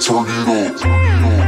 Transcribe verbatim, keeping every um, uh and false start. Turn it on.